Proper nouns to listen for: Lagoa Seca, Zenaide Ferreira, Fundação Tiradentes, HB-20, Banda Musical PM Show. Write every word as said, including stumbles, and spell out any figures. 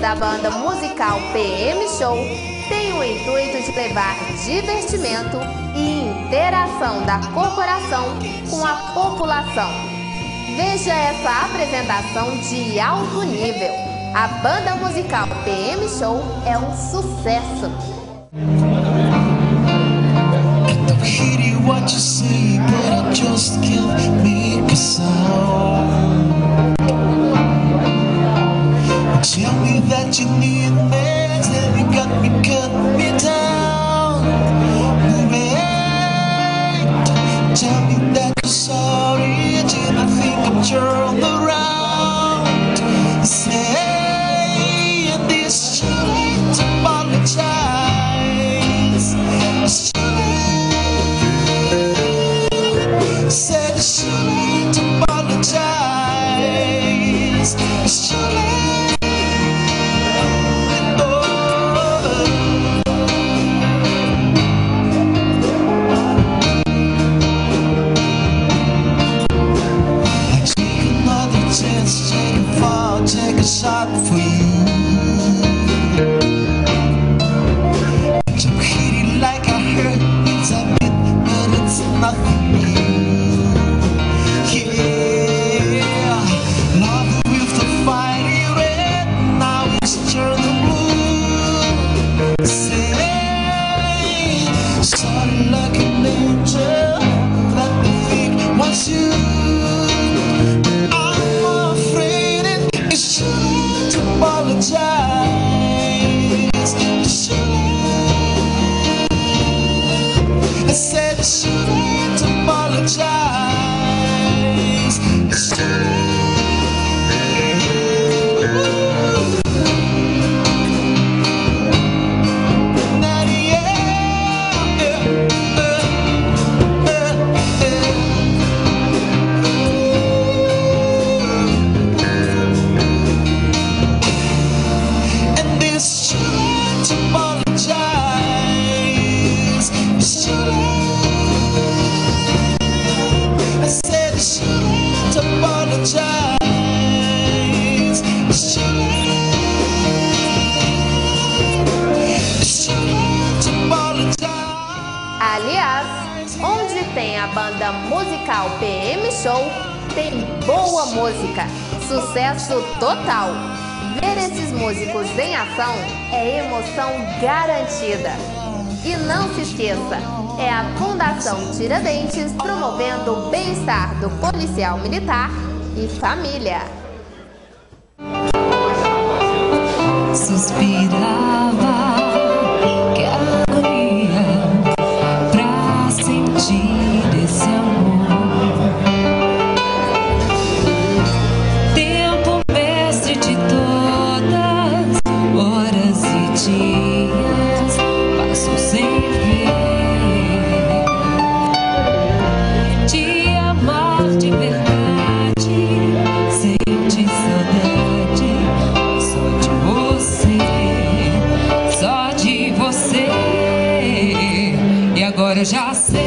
Da banda musical P M Show tem o intuito de levar divertimento e interação da corporação com a população. Veja essa apresentação de alto nível. A banda musical P M Show é um sucesso. Tell me that you need me, tell me got me, cut me down, baby. Tell me that you're sorry, did I think I'm turned around? Say this too late to apologize. It's too late. Said it's too late to apologize. It's too late. Oh, tem a Banda Musical P M Show, tem boa música, sucesso total. Ver esses músicos em ação é emoção garantida. E não se esqueça, é a Fundação Tiradentes promovendo o bem-estar do policial militar e família. Suspirava, que agonia pra sentir esse amor. Tempo mestre de todas, horas e dias passam sem ver. Te amar de verdade, sente saudade só de você, só de você. E agora eu já sei.